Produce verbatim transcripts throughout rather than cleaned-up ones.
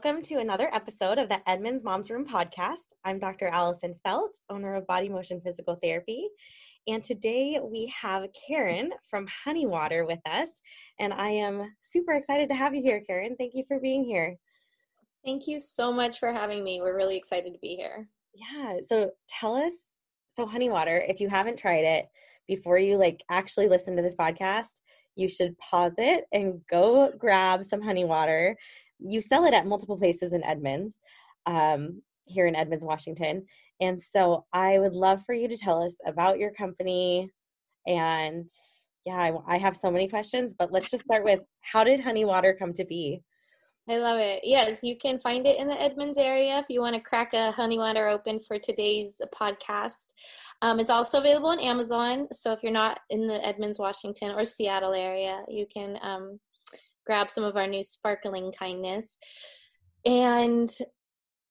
Welcome to another episode of the Edmonds Moms Room podcast. I'm Doctor Allison Felt, owner of Body Motion Physical Therapy, and today we have Karen from Hunniwater with us, and I am super excited to have you here, Karen. Thank you for being here. Thank you so much for having me. We're really excited to be here. Yeah, so tell us, so Hunniwater, if you haven't tried it, before you like actually listen to this podcast, you should pause it and go grab some Hunniwater. You sell it at multiple places in Edmonds, um, here in Edmonds, Washington. And so I would love for you to tell us about your company. And yeah, I, I have so many questions, but let's just start with, how did Hunniwater come to be? I love it. Yes, you can find it in the Edmonds area if you want to crack a Hunniwater open for today's podcast. Um, it's also available on Amazon. So if you're not in the Edmonds, Washington or Seattle area, you can um, grab some of our new sparkling kindness. And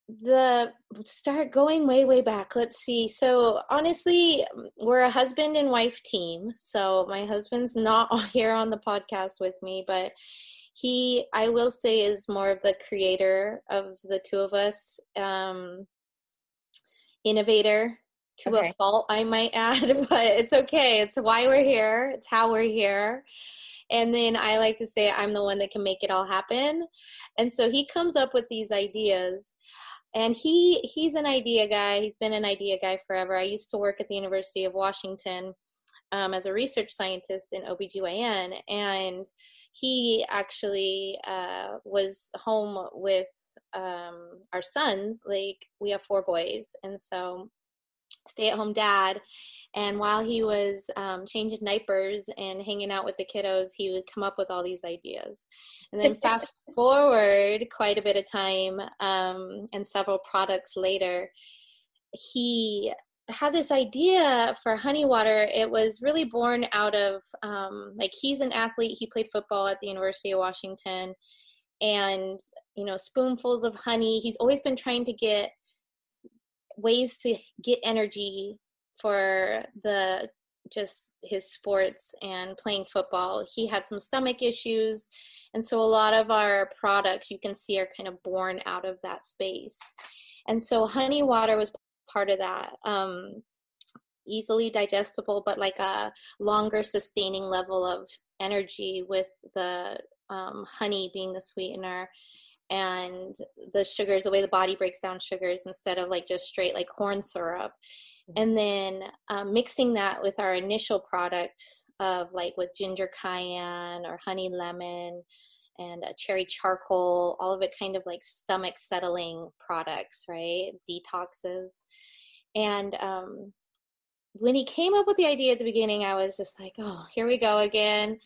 the start going way, way back. Let's see. So honestly, we're a husband and wife team. So my husband's not here on the podcast with me, but he, I will say, is more of the creator of the two of us, um, innovator to okay. a fault, I might add, but it's okay. It's why we're here. It's how we're here. And then I like to say I'm the one that can make it all happen. And so he comes up with these ideas. And he he's an idea guy. He's been an idea guy forever. I used to work at the University of Washington Um, as a research scientist in O B G Y N, and he actually uh, was home with um, our sons. Like, we have four boys, and so stay-at-home dad, and while he was um, changing diapers and hanging out with the kiddos, he would come up with all these ideas. And then fast forward quite a bit of time um, and several products later, he had this idea for Hunniwater. It was really born out of, um, like, he's an athlete. He played football at the University of Washington, and, you know, spoonfuls of honey. He's always been trying to get ways to get energy for the, just his sports and playing football. He had some stomach issues. And so a lot of our products, you can see, are kind of born out of that space. And so Hunniwater was part of that, um, easily digestible, but like a longer sustaining level of energy with the um, honey being the sweetener and the sugars, the way the body breaks down sugars instead of like just straight like corn syrup. And then um, mixing that with our initial product of like with ginger cayenne or honey lemon and a cherry charcoal, all of it kind of like stomach settling products, right? Detoxes. And um, when he came up with the idea at the beginning, I was just like, oh, here we go again.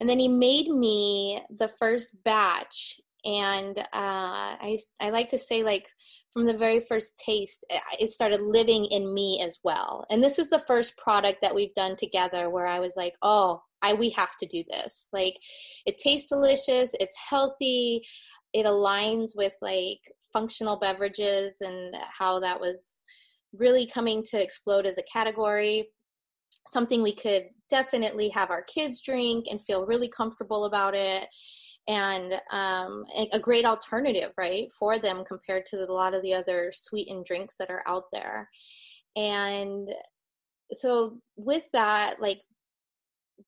And then he made me the first batch. And uh, I, I like to say, like, from the very first taste, it started living in me as well. And this is the first product that we've done together where I was like, oh, I, we have to do this. Like, it tastes delicious. It's healthy. It aligns with like functional beverages and how that was really coming to explode as a category. Something we could definitely have our kids drink and feel really comfortable about it. And um, a great alternative, right, for them compared to a lot of the other sweetened drinks that are out there. And so with that, like,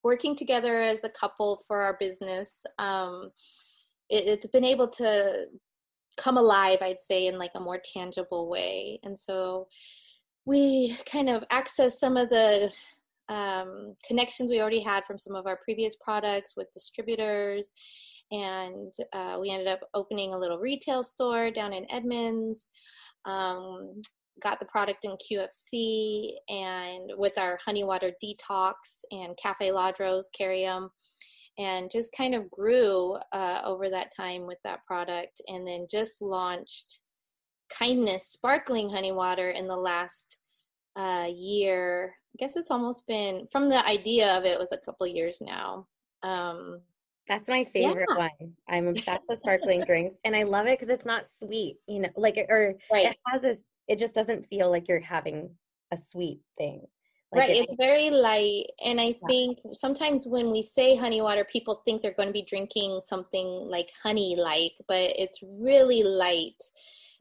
working together as a couple for our business, um, it, it's been able to come alive, I'd say, in like a more tangible way. And so we kind of access some of the um, connections we already had from some of our previous products with distributors. And uh, we ended up opening a little retail store down in Edmonds, um, got the product in Q F C, and with our Hunniwater Detox, and Café Ladro's carry them, and just kind of grew uh, over that time with that product. And then just launched Kindness Sparkling Hunniwater in the last uh, year. I guess it's almost been, from the idea of it, was a couple years now. Um, That's my favorite yeah. one. I'm obsessed with sparkling drinks, and I love it because it's not sweet, you know, like, or right. it has this, it just doesn't feel like you're having a sweet thing. Like right. It's, it's very light. And I yeah. think sometimes when we say Hunniwater, people think they're going to be drinking something like honey-like, but it's really light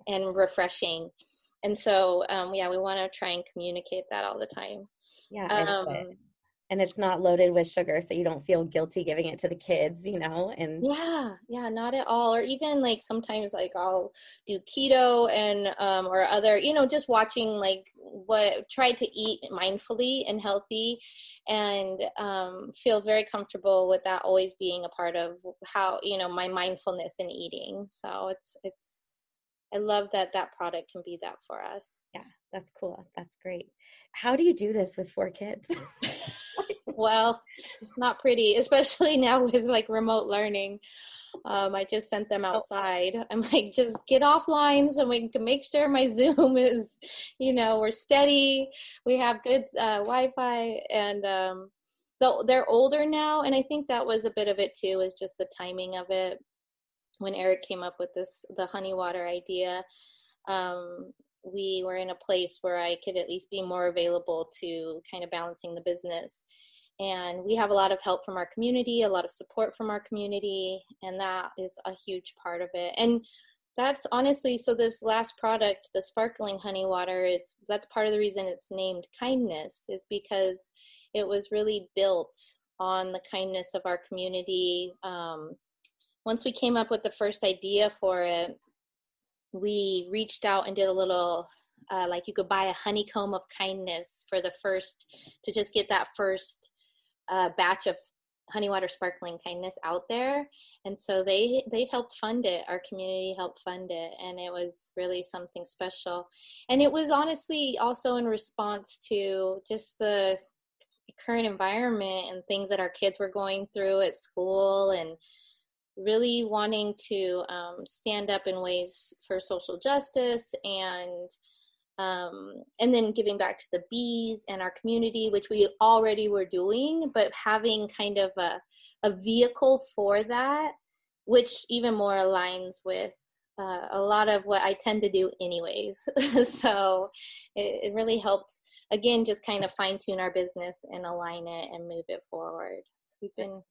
and refreshing. And so, um, yeah, we want to try and communicate that all the time. Yeah. Um, it. And it's not loaded with sugar, so you don't feel guilty giving it to the kids, you know? And yeah, yeah, not at all. Or even like sometimes like I'll do keto and, um, or other, you know, just watching like what, try to eat mindfully and healthy and, um, feel very comfortable with that always being a part of how, you know, my mindfulness in eating. So it's, it's, I love that that product can be that for us. Yeah, that's cool. That's great. How do you do this with four kids? Well, it's not pretty, especially now with like remote learning. Um, I just sent them outside. I'm like, just get offline so we can make sure my Zoom is, you know, we're steady. We have good uh, Wi-Fi and um, they're older now. And I think that was a bit of it too, is just the timing of it. When Eric came up with this, the Hunniwater idea, um, we were in a place where I could at least be more available to kind of balancing the business. And we have a lot of help from our community, a lot of support from our community, and that is a huge part of it. And that's honestly, so this last product, the sparkling Hunniwater, is that's part of the reason it's named Kindness, is because it was really built on the kindness of our community. Um, Once we came up with the first idea for it, we reached out and did a little, uh, like you could buy a honeycomb of kindness for the first, to just get that first uh, batch of Hunniwater Sparkling Kindness out there. And so they, they helped fund it. Our community helped fund it. And it was really something special. And it was honestly also in response to just the current environment and things that our kids were going through at school, and really wanting to um, stand up in ways for social justice, and um, and then giving back to the bees and our community, which we already were doing, but having kind of a, a vehicle for that, which even more aligns with uh, a lot of what I tend to do anyways. So it, it really helped, again, just kind of fine tune our business and align it and move it forward. So we've been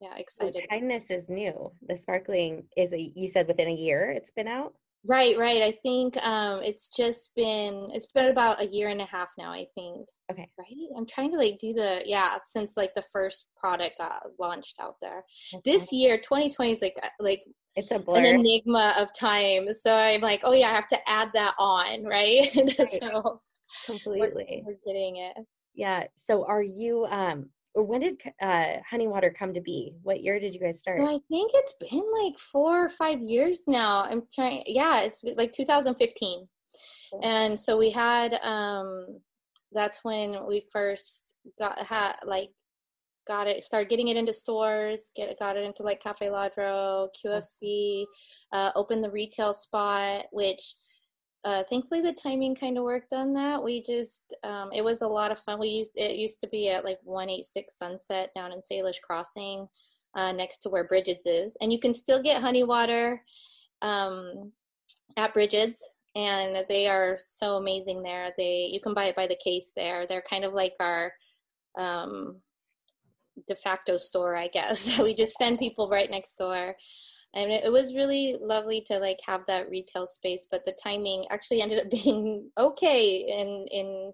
Yeah, excited. So kindness is new. The sparkling is, a, you said within a year it's been out? Right, right. I think um, it's just been, it's been about a year and a half now, I think. Okay. Right? I'm trying to like do the, yeah, since like the first product got launched out there. Okay. This year, twenty twenty is like, like it's a blur. An enigma of time. So I'm like, oh yeah, I have to add that on, right? Right. So completely. We're, we're getting it. Yeah. So are you, um, when did uh, Hunniwater come to be? What year did you guys start? Well, I think it's been like four or five years now. I'm trying. Yeah, it's like two thousand fifteen. Cool. And so we had, um, that's when we first got, had, like, got it, started getting it into stores, get got it into like Café Ladro, Q F C, uh, opened the retail spot, which Uh, thankfully the timing kind of worked on that. We just, um, it was a lot of fun. We used, it used to be at like one eighty-six Sunset down in Salish Crossing, uh, next to where Bridget's is. And you can still get Hunniwater, um, at Bridget's, and they are so amazing there. They, you can buy it by the case there. They're kind of like our, um, de facto store, I guess. So we just send people right next door. And it was really lovely to like have that retail space, but the timing actually ended up being okay in in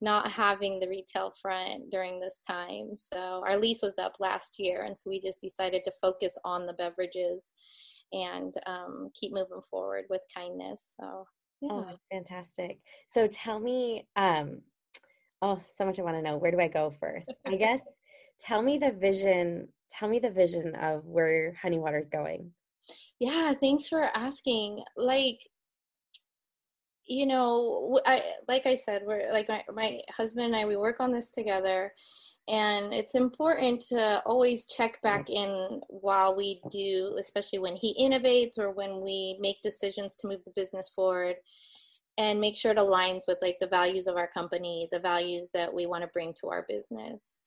not having the retail front during this time. So our lease was up last year, and so we just decided to focus on the beverages and um, keep moving forward with kindness. So yeah. Oh, fantastic. So tell me, um, oh, so much I want to know. Where do I go first? I guess tell me the vision. Tell me the vision of where Hunniwater is going. Yeah, thanks for asking. Like, you know, I, like I said, we're like my, my husband and I, we work on this together, and it's important to always check back in while we do, especially when he innovates or when we make decisions to move the business forward, and make sure it aligns with like the values of our company, the values that we want to bring to our business.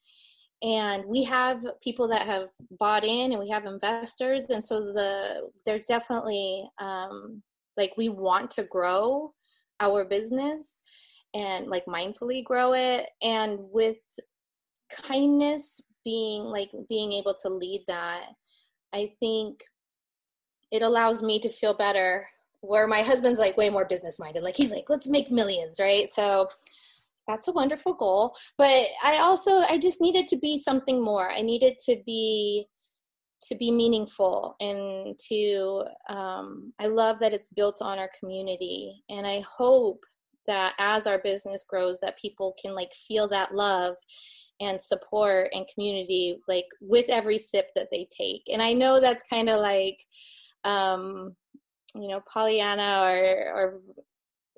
And we have people that have bought in, and we have investors. And so the there's definitely, um, like, we want to grow our business. and like mindfully grow it. And with kindness being like being able to lead that, I think it allows me to feel better, where my husband's like way more business minded. Like he's like, let's make millions, right? So that's a wonderful goal. But I also, I just needed to be something more. I needed to be, to be meaningful, and to, um, I love that it's built on our community. And I hope that as our business grows, that people can like feel that love and support and community, like with every sip that they take. And I know that's kind of like, um, you know, Pollyanna or, or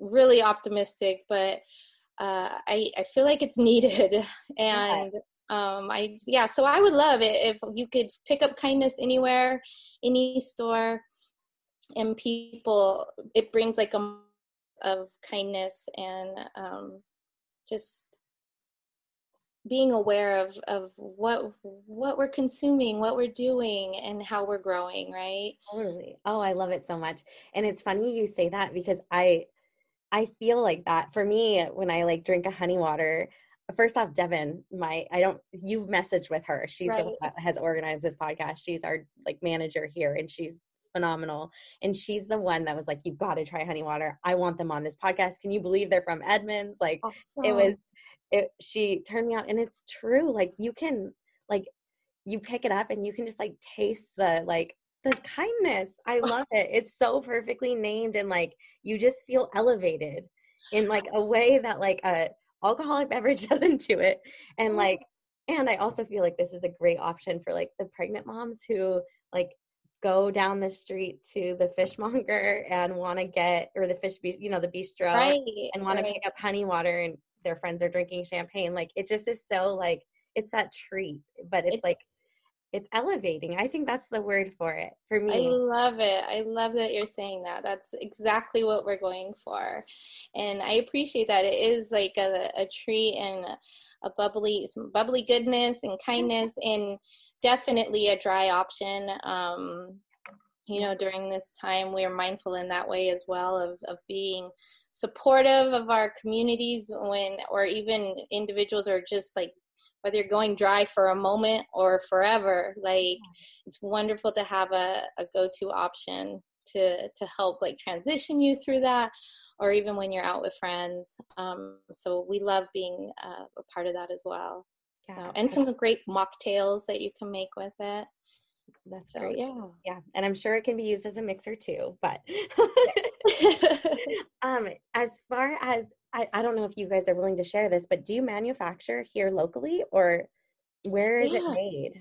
really optimistic, but uh, I, I feel like it's needed. And yeah. um, I, yeah, so I would love it if you could pick up kindness anywhere, any store, and people, it brings like a of kindness and um, just being aware of, of what what we're consuming, what we're doing, and how we're growing, right? Totally. Oh, I love it so much. And it's funny you say that, because I I feel like that. For me, when I like drink a Hunniwater, first off, Devin, my, I don't, you've messaged with her. She's right. The one that has organized this podcast. She's our like manager here, and she's phenomenal. And she's the one that was like, you've got to try Hunniwater. I want them on this podcast. Can you believe they're from Edmonds? Like awesome. It was, it, she turned me out, and it's true. Like you can, like you pick it up and you can just like taste the, like the kindness. I love it. It's so perfectly named. And like, you just feel elevated in like a way that like a alcoholic beverage doesn't do it. And like, and I also feel like this is a great option for like the pregnant moms who like go down the street to the fishmonger and want to get, or the fish, you know, the bistro, right, and want right. to pick up Hunniwater, and their friends are drinking champagne. Like it just is so like, it's that treat, but it's, it's like, it's elevating. I think that's the word for it for me. I love it. I love that you're saying that. That's exactly what we're going for. And I appreciate that. It is like a, a treat and a bubbly, some bubbly goodness and kindness, and definitely a dry option. Um, you know, during this time, we are mindful in that way as well of, of being supportive of our communities when, or even individuals are just like, whether you're going dry for a moment or forever, like it's wonderful to have a, a go-to option to, to help like transition you through that, or even when you're out with friends. Um, so we love being uh, a part of that as well. So, and some great mocktails that you can make with it. That's so, great. Yeah. Yeah. And I'm sure it can be used as a mixer too, but um, as far as, I, I don't know if you guys are willing to share this, but do you manufacture here locally, or where is yeah. it made?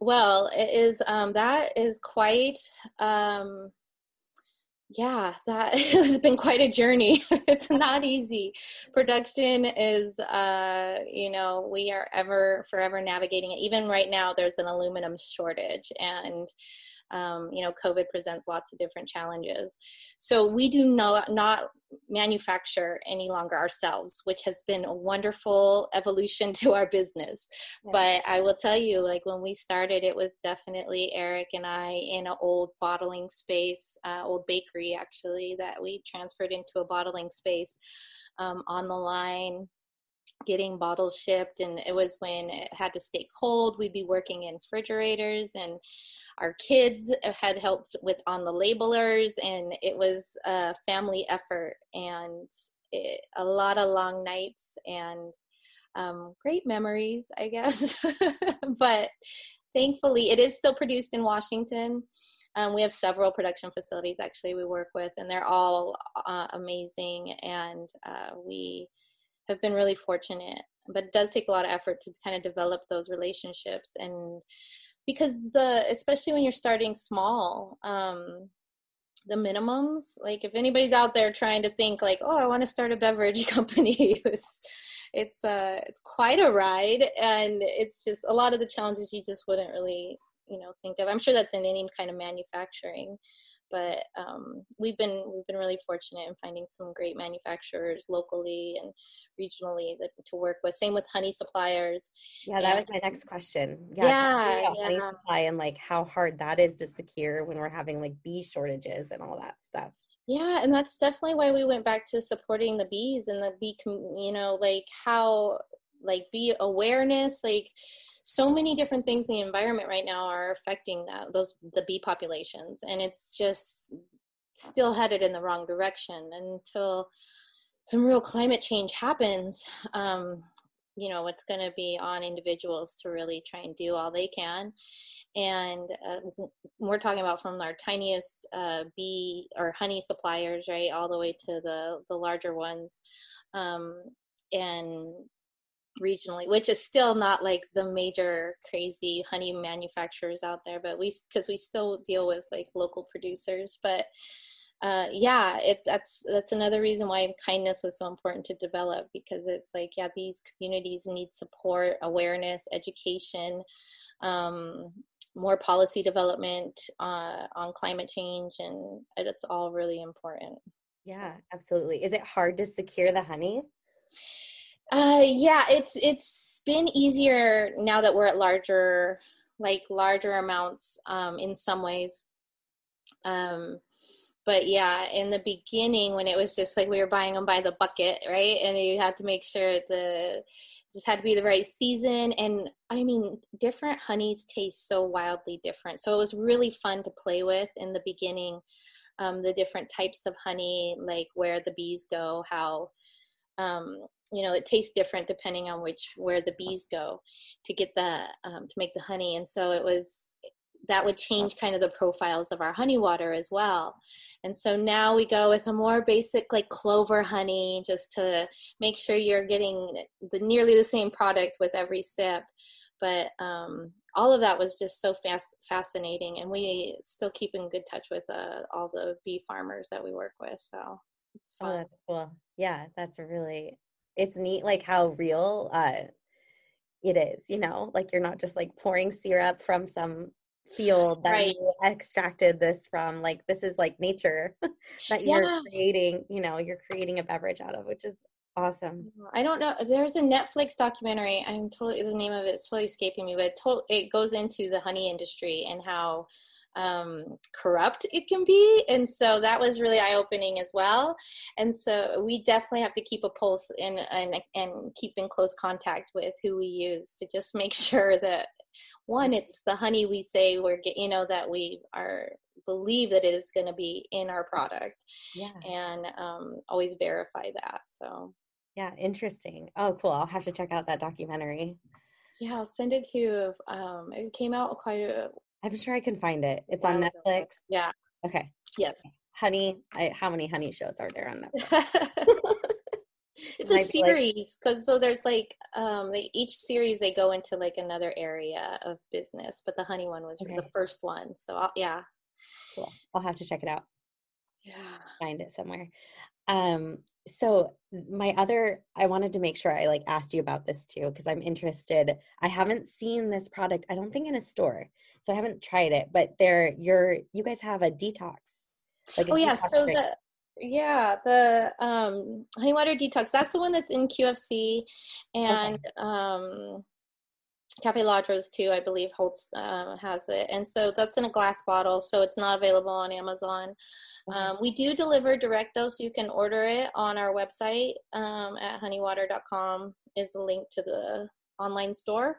Well, it is, um, that is quite, um, yeah, that has been quite a journey. It's not easy. Production is, uh, you know, we are ever, forever navigating it. Even right now, there's an aluminum shortage, and, um, you know, COVID presents lots of different challenges. So we do not, not manufacture any longer ourselves, which has been a wonderful evolution to our business. Yeah. But I will tell you, like when we started, it was definitely Eric and I in an old bottling space, uh, old bakery actually, that we transferred into a bottling space, um, on the line, getting bottles shipped. And it was when it had to stay cold. We'd be working in refrigerators, and our kids had helped with on the labelers, and it was a family effort, and it, a lot of long nights and um, great memories, I guess. But thankfully, it is still produced in Washington. Um, we have several production facilities actually we work with, and they're all uh, amazing, and uh, we have been really fortunate. But it does take a lot of effort to kind of develop those relationships, and because the, especially when you're starting small, um, the minimums, like if anybody's out there trying to think like, oh, I want to start a beverage company, it's, it's, uh, it's quite a ride. And it's just a lot of the challenges you just wouldn't really, you know, think of. I'm sure that's in any kind of manufacturing, but, um, we've been, we've been really fortunate in finding some great manufacturers locally and regionally that to work with. Same with honey suppliers. Yeah, that and, was my next question. Yes, yeah, yeah. Honey supply and like how hard that is to secure when we're having like bee shortages and all that stuff. Yeah, and that's definitely why we went back to supporting the bees and the bee, you know, like how, like bee awareness, like so many different things in the environment right now are affecting that, those, the bee populations. And it's just still headed in the wrong direction until some real climate change happens. Um, you know, it's going to be on individuals to really try and do all they can. And uh, we're talking about from our tiniest uh, bee or honey suppliers, right, all the way to the, the larger ones, um, and regionally, which is still not like the major crazy honey manufacturers out there, but we, because we still deal with like local producers. But uh, yeah, it, that's that's another reason why kindness was so important to develop, because it's like, yeah, these communities need support, awareness, education, um, more policy development uh, on climate change, and it's all really important. Yeah, so. Absolutely. Is it hard to secure the honey? Uh, yeah, it's it's been easier now that we're at larger, like larger amounts um, in some ways. Um, but yeah, in the beginning when it was just like we were buying them by the bucket, right? And you had to make sure the just had to be the right season. And I mean, different honeys taste so wildly different. So it was really fun to play with in the beginning, um, the different types of honey, like where the bees go, how, um, you know, it tastes different depending on which, where the bees go to get the, um, to make the honey. And so it was, that would change kind of the profiles of our honey water as well. And so now we go with a more basic, like clover honey, just to make sure you're getting the nearly the same product with every sip. But um, all of that was just so fast, fascinating. And we still keep in good touch with uh, all the bee farmers that we work with. So it's fun. Oh, that's cool. Yeah, that's really, it's neat, like how real uh, it is, you know, like you're not just like pouring syrup from some field that right. you extracted this from, like this is like nature that you're yeah. creating, you know, you're creating a beverage out of, which is awesome. I don't know. There's a Netflix documentary. I'm totally, the name of it's totally escaping me, but to, it goes into the honey industry and how um corrupt it can be, and so that was really eye-opening as well. And so we definitely have to keep a pulse and and and keep in close contact with who we use to just make sure that, one, it's the honey we say we're get, you know, that we are believe that it is going to be in our product. Yeah. And um always verify that. So yeah, interesting. Oh cool, I'll have to check out that documentary. Yeah, I'll send it to you. Um it came out quite a I'm sure I can find it. It's on Netflix. Yeah. Okay. Yep. Honey. I, how many honey shows are there on Netflix? It's a series. Like, Cause so there's like, um, like each series, they go into like another area of business, but the honey one was okay. the first one. So I'll, yeah. Cool. I'll have to check it out. Yeah. Find it somewhere. Um, so my other, I wanted to make sure I like asked you about this too, because I'm interested. I haven't seen this product, I don't think, in a store, so I haven't tried it, but there you're, you guys have a detox. Like a oh yeah. Detox so drink. the, yeah, the, um, Hunniwater detox, that's the one that's in Q F C and, okay. um, Café Ladro's too, I believe Holtz um, has it. And so that's in a glass bottle, so it's not available on Amazon. Mm-hmm. Um, we do deliver direct though, so you can order it on our website um, at hunniwater dot com is the link to the online store.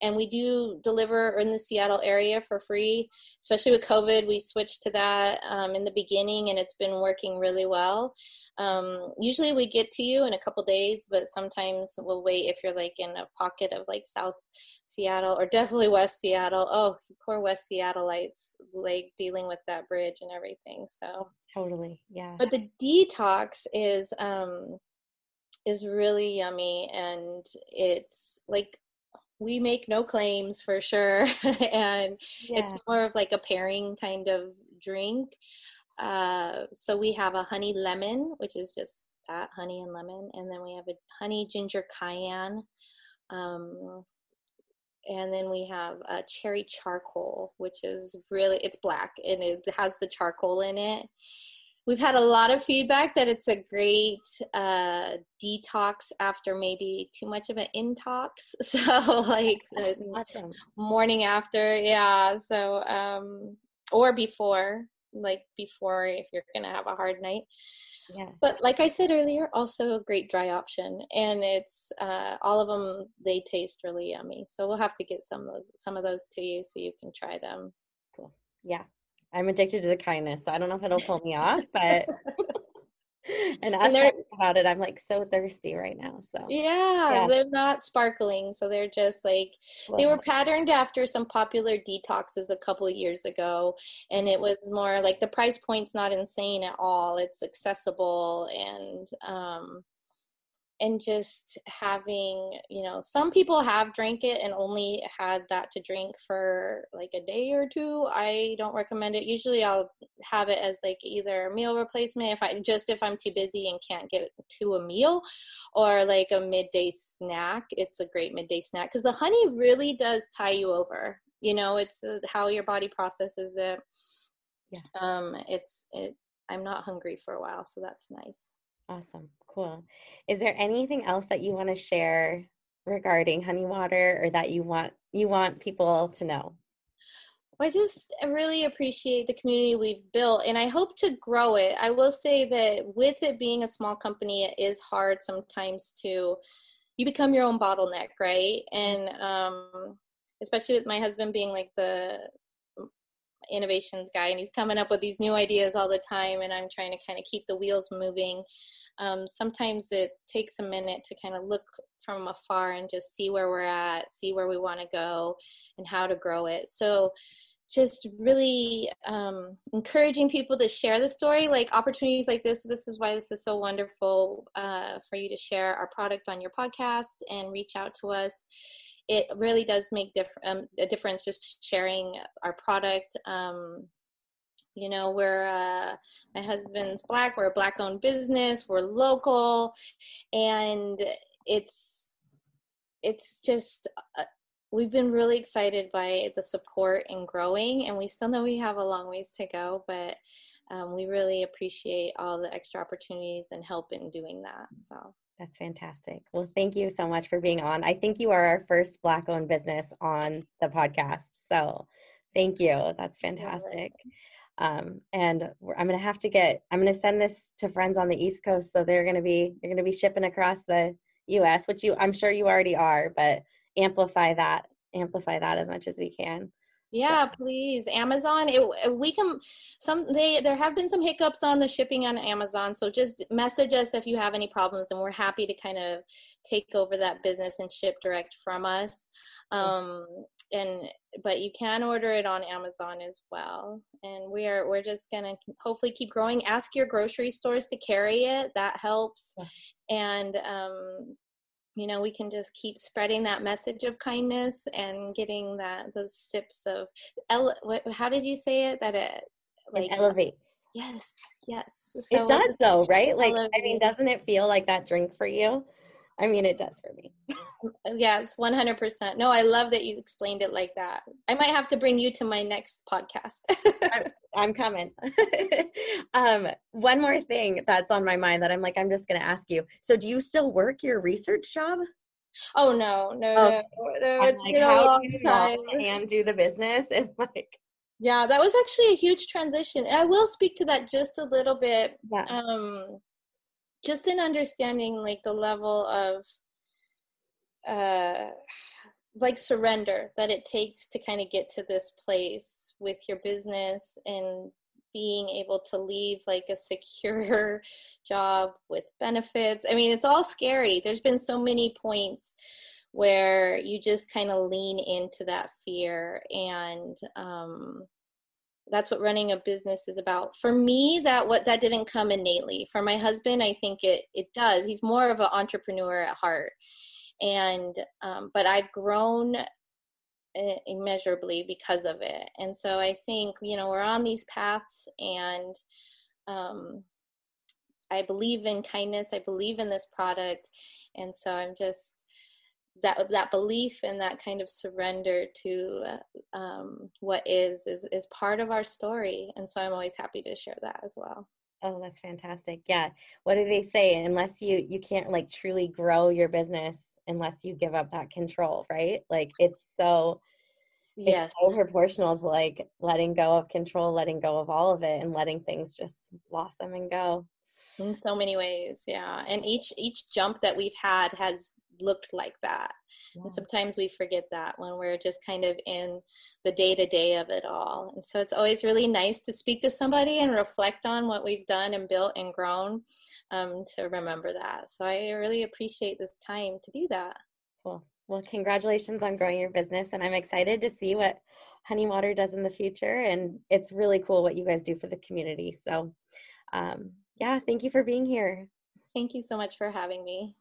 And we do deliver in the Seattle area for free, especially with COVID. We switched to that um, in the beginning, and it's been working really well. Um, usually we get to you in a couple days, but sometimes we'll wait if you're like in a pocket of like South Seattle or definitely West Seattle. Oh, poor West Seattleites, like dealing with that bridge and everything. So totally. Yeah. But the detox is, um, is really yummy, and it's like we make no claims for sure. And yeah. It's more of like a pairing kind of drink. Uh, so we have a honey lemon, which is just that, honey and lemon, and then we have a honey ginger cayenne, um, and then we have a cherry charcoal, which is really, it's black and it has the charcoal in it. We've had a lot of feedback that it's a great uh, detox after maybe too much of an intox. So like the awesome. Morning after, yeah. So um, or before, like before if you're going to have a hard night. Yeah. But like I said earlier, also a great dry option, and it's uh, all of them, they taste really yummy. So we'll have to get some of those, some of those to you so you can try them. Cool. Yeah. I'm addicted to the kindness, so I don't know if it'll pull me off, but and I talking about it, I'm like so thirsty right now. So yeah, yeah. They're not sparkling, so they're just like well, they were patterned after some popular detoxes a couple of years ago, and it was more like the price point's not insane at all. It's accessible, and um, and just having, you know, some people have drank it and only had that to drink for like a day or two. I don't recommend it. Usually I'll have it as like either a meal replacement if I just if I'm too busy and can't get to a meal, or like a midday snack. It's a great midday snack because the honey really does tie you over. You know, it's how your body processes it. Yeah. Um, it's it. I'm not hungry for a while, so that's nice. Awesome. Cool. Is there anything else that you want to share regarding Hunniwater, or that you want, you want people to know? Well, I just really appreciate the community we've built, and I hope to grow it. I will say that with it being a small company, it is hard sometimes to, you become your own bottleneck, right? And um, especially with my husband being like the innovations guy, and he's coming up with these new ideas all the time, and I'm trying to kind of keep the wheels moving. Um, sometimes it takes a minute to kind of look from afar and just see where we're at, see where we want to go and how to grow it. So just really um, encouraging people to share the story, like opportunities like this. This is why this is so wonderful uh, for you to share our product on your podcast and reach out to us. It really does make diff- um, a difference just sharing our product. Um, you know, we're, uh, my husband's Black, we're a Black-owned business, we're local, and it's, it's just, uh, we've been really excited by the support and growing, and we still know we have a long ways to go, but um, we really appreciate all the extra opportunities and help in doing that, so. That's fantastic. Well, thank you so much for being on. I think you are our first Black-owned business on the podcast. So thank you. That's fantastic. Um, and I'm going to have to get, I'm going to send this to friends on the East Coast. So they're going to be, you're going to be shipping across the U S, which you, I'm sure you already are, but amplify that, amplify that as much as we can. Yeah, please. Amazon, it, we can, some, they, there have been some hiccups on the shipping on Amazon. So just message us if you have any problems, and we're happy to kind of take over that business and ship direct from us. Um, and, but you can order it on Amazon as well. And we are, we're just going to hopefully keep growing. Ask your grocery stores to carry it. That helps. And, um, you know, we can just keep spreading that message of kindness and getting that, those sips of, ele- what, how did you say it? That it, like, it elevates. Yes, yes. So it does though, right? Like, elevates. I mean, doesn't it feel like that drink for you? I mean, it does for me. Yes, one hundred percent. No, I love that you explained it like that. I might have to bring you to my next podcast. I'm, I'm coming. um, one more thing that's on my mind that I'm like, I'm just going to ask you. So do you still work your research job? Oh, no, no, oh, no, no. It's like, been a long time. And do the business and like. Yeah, that was actually a huge transition. I will speak to that just a little bit. Yeah. Um, just in understanding like the level of uh, like surrender that it takes to kind of get to this place with your business, and being able to leave like a secure job with benefits. I mean, it's all scary. There's been so many points where you just kind of lean into that fear, and um, that's what running a business is about. For me, that what that didn't come innately. For my husband, I think it it does. He's more of an entrepreneur at heart, and um, but I've grown immeasurably because of it. And so I think, you know, we're on these paths, and um, I believe in kindness. I believe in this product, and so I'm just. that that belief and that kind of surrender to um, what is, is, is part of our story. And so I'm always happy to share that as well. Oh, that's fantastic. Yeah. What do they say? Unless you, you can't like truly grow your business unless you give up that control, right? Like it's so, yes. It's so proportional to like letting go of control, letting go of all of it, and letting things just blossom and go. In so many ways, yeah. And each each jump that we've had has looked like that. Yeah. And sometimes we forget that when we're just kind of in the day-to-day of it all. And so it's always really nice to speak to somebody and reflect on what we've done and built and grown, um, to remember that. So I really appreciate this time to do that. Cool. Well, congratulations on growing your business. And I'm excited to see what Hunniwater does in the future. And it's really cool what you guys do for the community. So um, yeah, thank you for being here. Thank you so much for having me.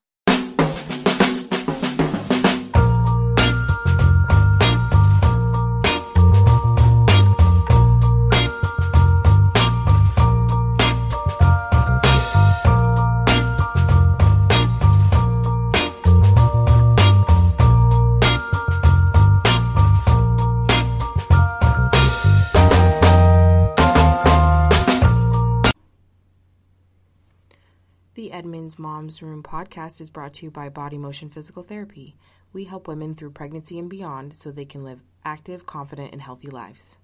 The Edmonds Moms Room podcast is brought to you by Body Motion Physical Therapy. We help women through pregnancy and beyond so they can live active, confident, and healthy lives.